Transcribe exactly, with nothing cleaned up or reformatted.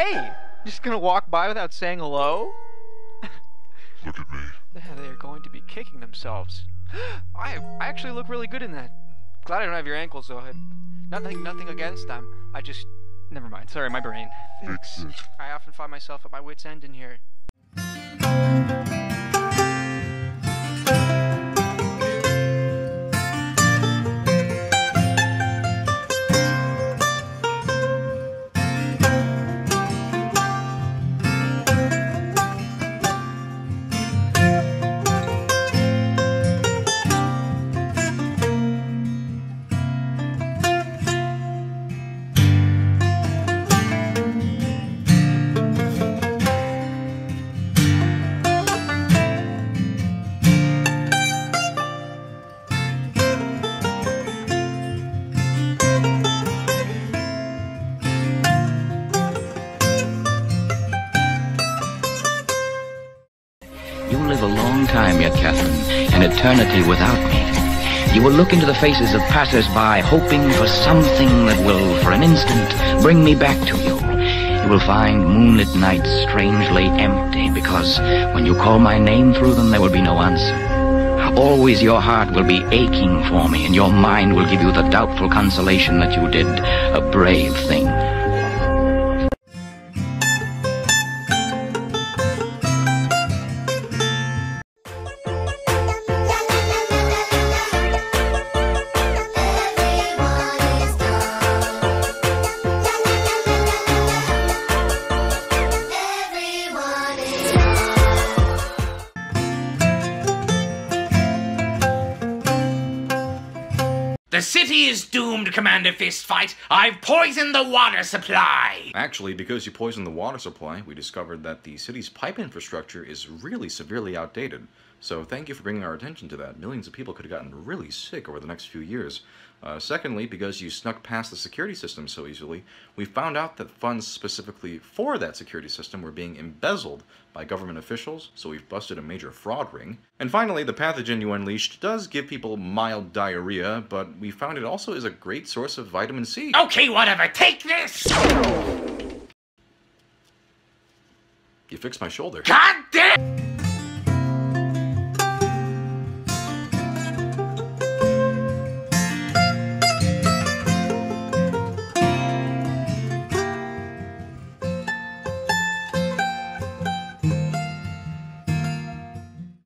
Hey! You're just gonna walk by without saying hello? Look at me. Yeah, they are going to be kicking themselves. I, I actually look really good in that. Glad I don't have your ankles, though. I, nothing, nothing against them. I just... Never mind. Sorry, my brain. Thanks. I often find myself at my wit's end in here. Live a long time, yet, Catherine, an eternity without me. You will look into the faces of passers-by, hoping for something that will, for an instant, bring me back to you. You will find moonlit nights strangely empty, because when you call my name through them, there will be no answer. Always your heart will be aching for me, and your mind will give you the doubtful consolation that you did a brave thing. The city is doomed, Commander Fistfight. I've poisoned the water supply! Actually, because you poisoned the water supply, we discovered that the city's pipe infrastructure is really severely outdated. So thank you for bringing our attention to that. Millions of people could have gotten really sick over the next few years. Uh, secondly, because you snuck past the security system so easily, we found out that funds specifically for that security system were being embezzled by government officials, so we've busted a major fraud ring. And finally, the pathogen you unleashed does give people mild diarrhea, but we found it also is a great source of vitamin C. Okay, whatever, take this! You fixed my shoulder. God damn!